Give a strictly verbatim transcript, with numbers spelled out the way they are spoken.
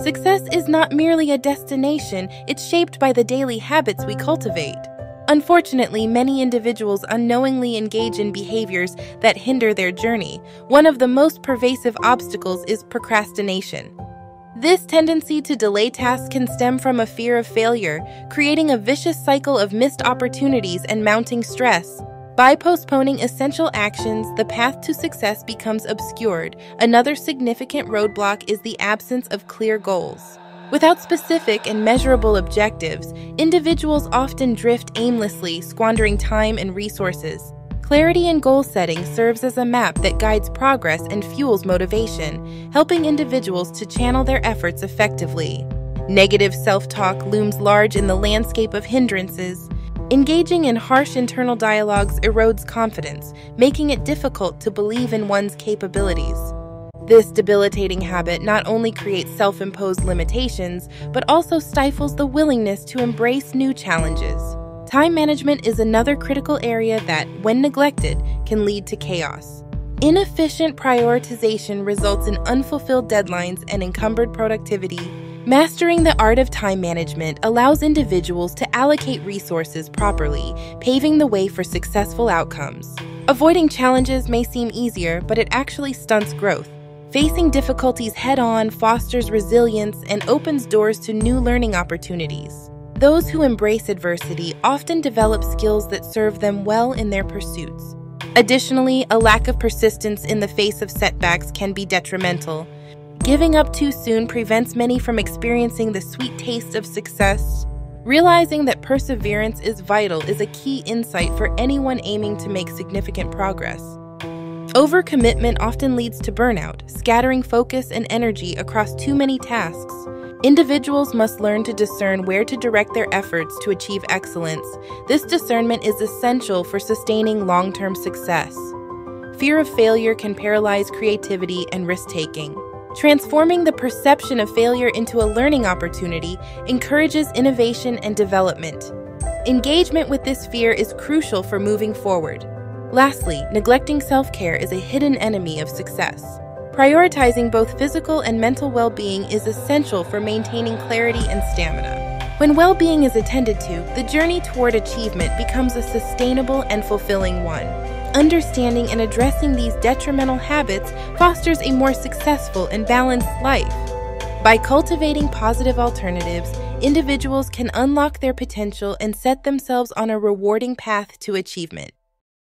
Success is not merely a destination, it's shaped by the daily habits we cultivate. Unfortunately, many individuals unknowingly engage in behaviors that hinder their journey. One of the most pervasive obstacles is procrastination. This tendency to delay tasks can stem from a fear of failure, creating a vicious cycle of missed opportunities and mounting stress. By postponing essential actions, the path to success becomes obscured. Another significant roadblock is the absence of clear goals. Without specific and measurable objectives, individuals often drift aimlessly, squandering time and resources. Clarity in goal setting serves as a map that guides progress and fuels motivation, helping individuals to channel their efforts effectively. Negative self-talk looms large in the landscape of hindrances. Engaging in harsh internal dialogues erodes confidence, making it difficult to believe in one's capabilities. This debilitating habit not only creates self-imposed limitations, but also stifles the willingness to embrace new challenges. Time management is another critical area that, when neglected, can lead to chaos. Inefficient prioritization results in unfulfilled deadlines and encumbered productivity. Mastering the art of time management allows individuals to allocate resources properly, paving the way for successful outcomes. Avoiding challenges may seem easier, but it actually stunts growth. Facing difficulties head-on fosters resilience and opens doors to new learning opportunities. Those who embrace adversity often develop skills that serve them well in their pursuits. Additionally, a lack of persistence in the face of setbacks can be detrimental. Giving up too soon prevents many from experiencing the sweet taste of success. Realizing that perseverance is vital is a key insight for anyone aiming to make significant progress. Overcommitment often leads to burnout, scattering focus and energy across too many tasks. Individuals must learn to discern where to direct their efforts to achieve excellence. This discernment is essential for sustaining long-term success. Fear of failure can paralyze creativity and risk-taking. Transforming the perception of failure into a learning opportunity encourages innovation and development. Engagement with this fear is crucial for moving forward. Lastly, neglecting self-care is a hidden enemy of success. Prioritizing both physical and mental well-being is essential for maintaining clarity and stamina. When well-being is attended to, the journey toward achievement becomes a sustainable and fulfilling one. Understanding and addressing these detrimental habits fosters a more successful and balanced life. By cultivating positive alternatives, individuals can unlock their potential and set themselves on a rewarding path to achievement.